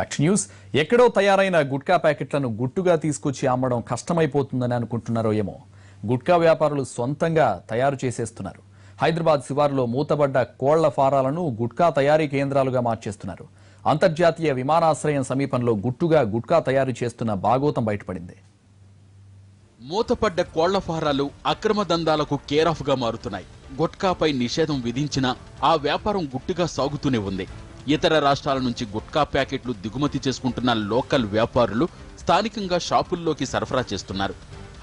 next news ఎక్కడో తయారైన గుట్కా ప్యాకెట్లను గుట్టుగా తీసుకొచ్చి అమ్మడం కష్టమైపోతుందని అనుకుంటునారో ఏమో గుట్కా వ్యాపారులు సొంతంగా తయారు చేసేస్తున్నారు హైదరాబాద్ శివార్లో మూతబడ్డ కోళ్ళ ఫారాలను గుట్కా తయారీ కేంద్రాలుగా మార్చేస్తున్నారు అంతర్జాతీయ విమానాశ్రయం సమీపంలో గుట్కా తయారు చేస్తున్న బాగోతం బయటపడింది మూతపడ్డ కోళ్ళ ఫారాలు అక్రమ దందాలకు కేర్ ఆఫ్ గా మారుతున్నాయి గుట్కాపై నిషేధం విధించినా ఆ వ్యాపారం గుట్టుగా సాగుతూనే ఉంది ఇతర రాష్ట్రాల నుంచి గుట్కా ప్యాకెట్లు దిగుమతి చేసుకుంటున్న లోకల్ వ్యాపారులు స్థానికంగా షాపుల్లోకి సరఫరా చేస్తున్నారు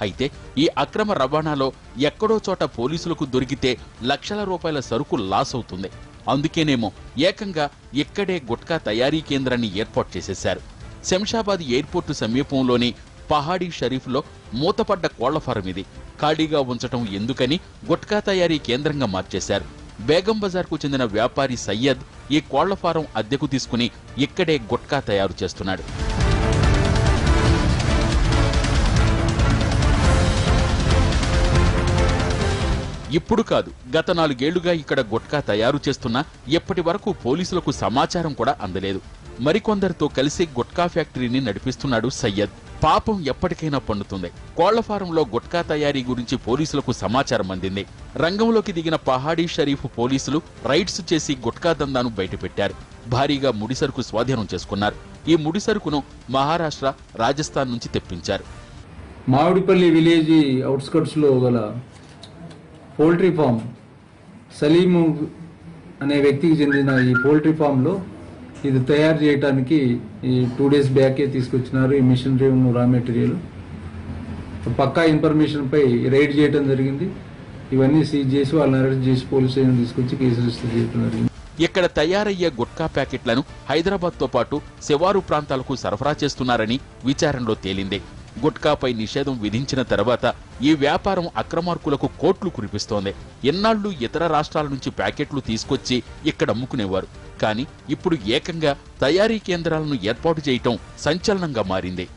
అయితే ఈ అక్రమ రవాణాలో ఎక్కడో చోట పోలీసులకు దొరికితే లక్షల రూపాయల సరుకు లాస్ అవుతుంది అందుకేనేమో ఏకంగా ఇక్కడే గుట్కా తయారీ కేంద్రాన్ని ఏర్పాటు చేసేశారు శంషాబాద్ ఎయిర్పోర్టు సమీపంలోని పహాడీ షరీఫ్లో మూతపడ్డ కోళ్ల ఫారం ఇది ఖాళీగా ఉంచడం ఎందుకని గుట్కా తయారీ కేంద్రంగా మార్చేశారు బేగం బజార్కు చెందిన వ్యాపారి సయ్యద్ ఈ కోళ్ల ఫారం అద్దెకు తీసుకుని ఇక్కడే గుట్కా తయారు చేస్తున్నాడు ఇప్పుడు కాదు గత 4 ఏళ్లుగా ఇక్కడ గుట్కా తయారు చేస్తున్నా ఎప్పటి వరకు పోలీసులకు సమాచారం కూడా అందలేదు మరికొందరితో కలిసి గుట్కా ఫ్యాక్టరీని నడిపిస్తున్నాడు సయ్యద్ పాపం ఎప్పటికైనా పండుతుంది కోళ్ల ఫారంలో గుట్కా తయారీ గురించి పోలీసులకు సమాచారం అందింది రంగంలోకి దిగిన పహాడీ షరీఫ్ పోలీసులు రైడ్స్ చేసి గుట్కా దందాను బయటపెట్టారు భారీగా ముడిసరుకు స్వాధీనం చేసుకున్నారు ఈ ముడిసరుకును మహారాష్ట్ర రాజస్థాన్ నుంచి తెప్పించారు మావిడిపల్లి విలేజ్ అవుట్స్కట్స్ లో గల పౌల్ట్రీ ఫామ్ సలీము అనే వ్యక్తికి చెందిన ఈ పౌల్ట్రీ ఫామ్ లో ఇది తయారు చేయడానికి 2 డేస్ బ్యాకే తీసుకొచ్చినారు ఈ మిషనరీ రా మెటీరియల్ పక్కా ఇన్ఫర్మేషన్ పై రైడ్ చేయడం జరిగింది ఇవన్నీ సీజ్ చేసి వాళ్ళని అరెస్ట్ చేసి పోలీస్ స్టేషన్ తీసుకొచ్చి కేసు రిజిస్టర్ చేయడం జరిగింది ఇక్కడ తయారయ్యే గుట్కా ప్యాకెట్లను హైదరాబాద్తో పాటు శివారు ప్రాంతాలకు సరఫరా చేస్తున్నారని విచారణలో తేలింది గుట్కాపై నిషేధం విధించిన తర్వాత ఈ వ్యాపారం అక్రమార్కులకు కోట్లు కురిపిస్తోంది ఎన్నాళ్ళు ఇతర రాష్ట్రాల నుంచి ప్యాకెట్లు తీసుకొచ్చి ఇక్కడ అమ్ముకునేవారు కానీ ఇప్పుడు ఏకంగా తయారీ కేంద్రాలను ఏర్పాటు చేయటం సంచలనంగా మారింది